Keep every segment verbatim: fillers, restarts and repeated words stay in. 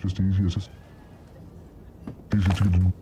Just easy as this. Easy to get to know.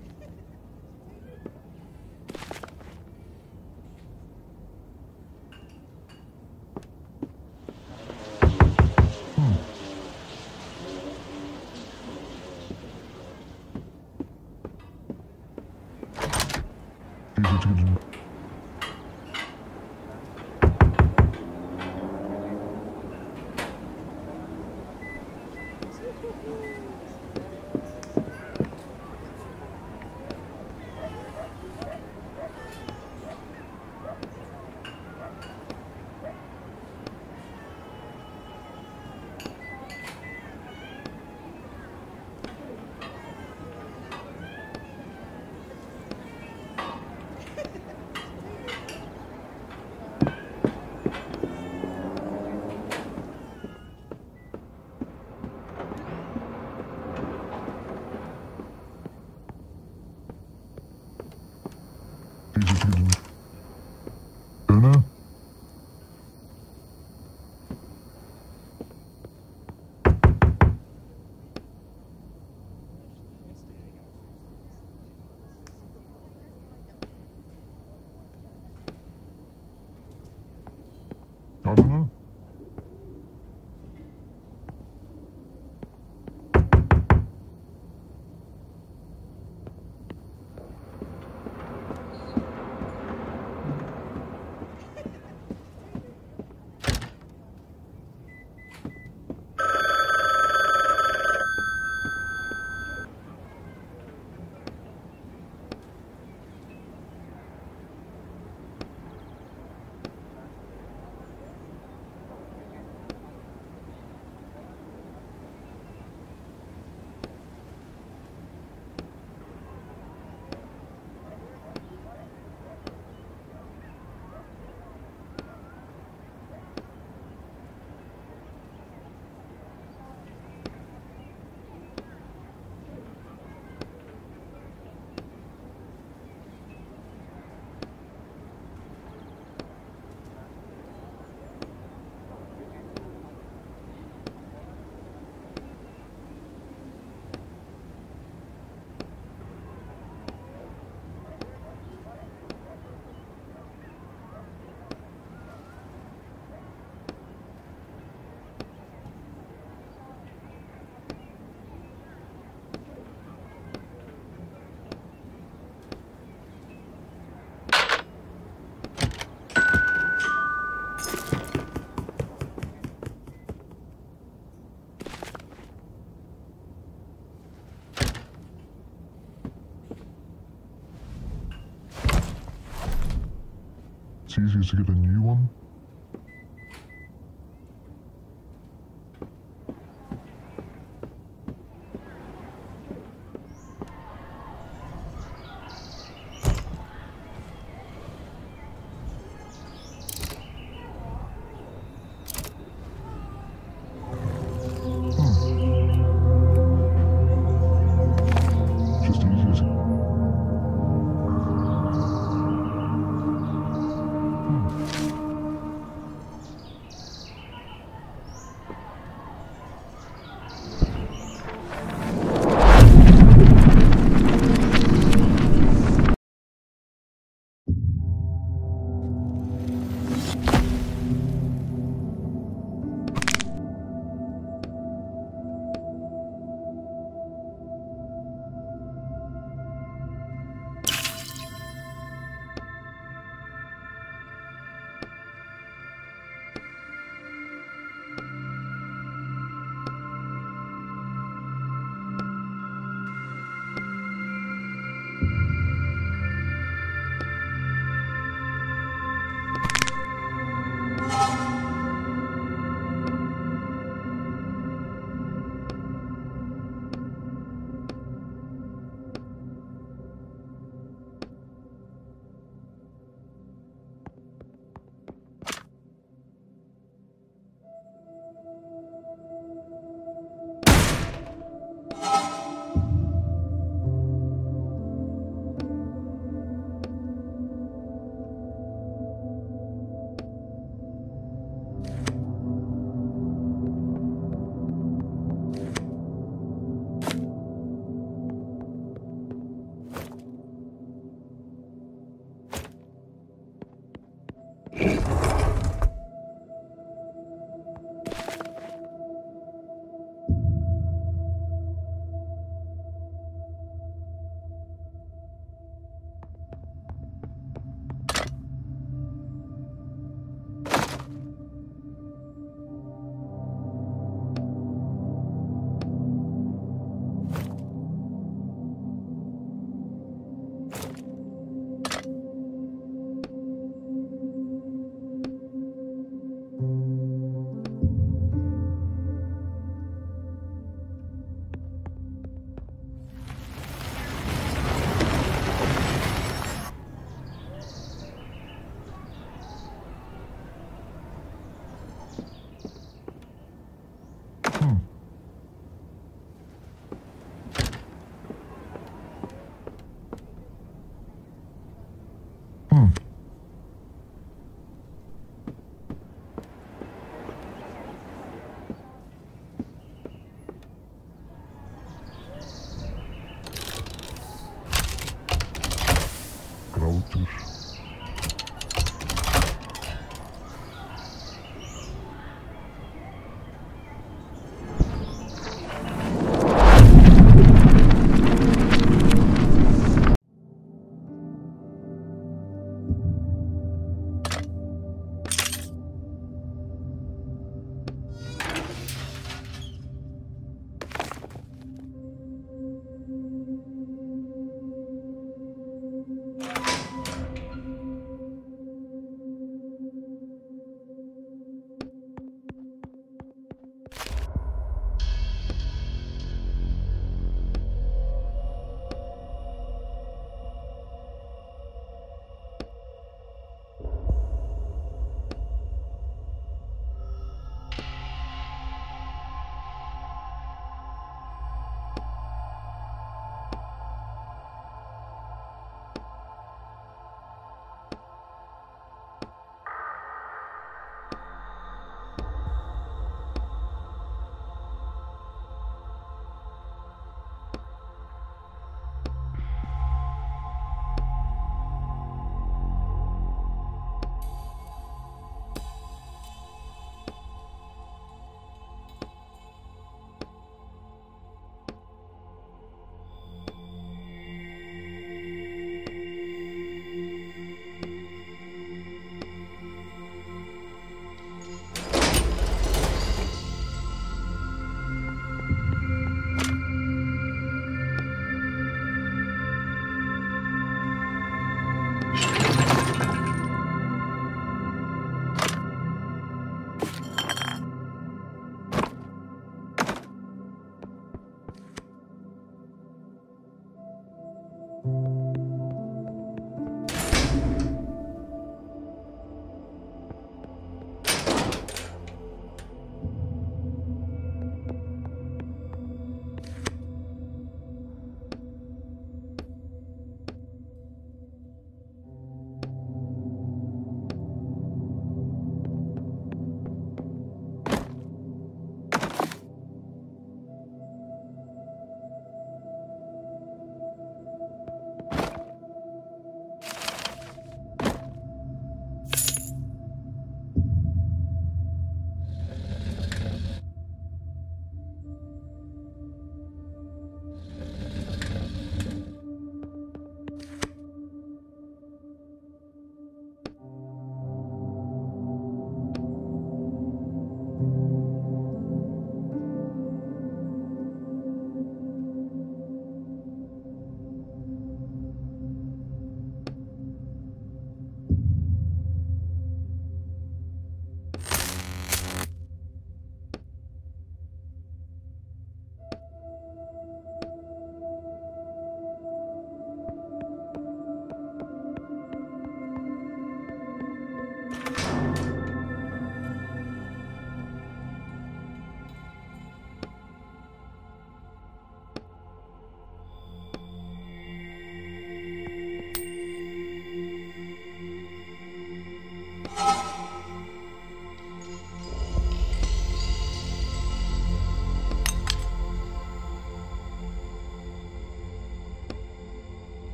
It's easier to get a new one.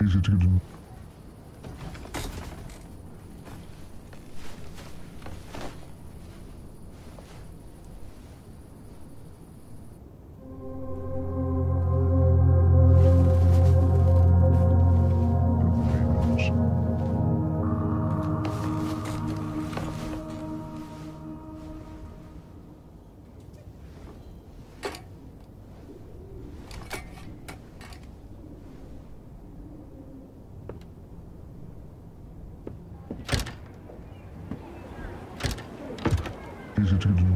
Easy to do. Easy to do.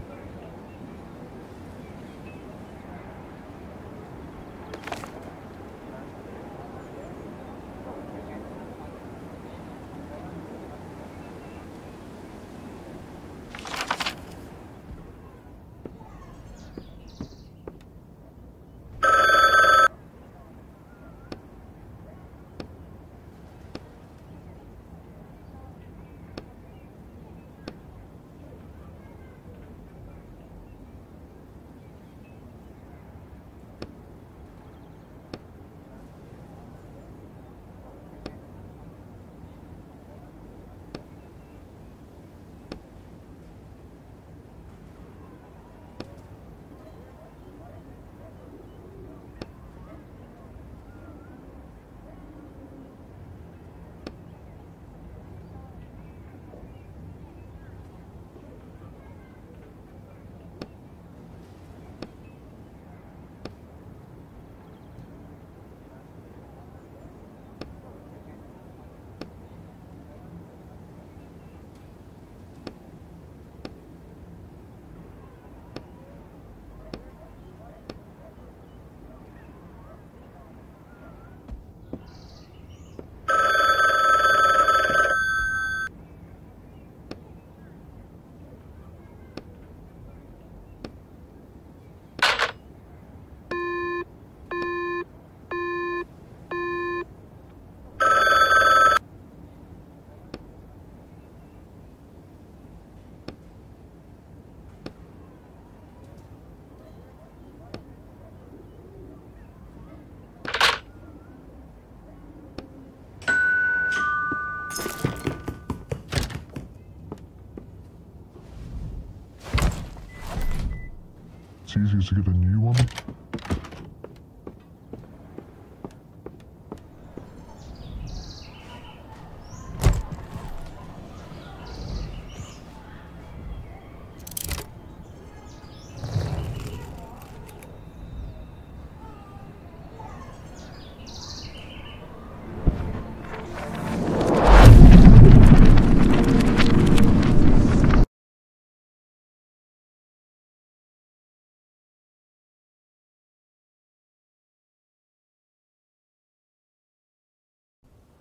It's easier to get a new one.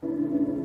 Thank you.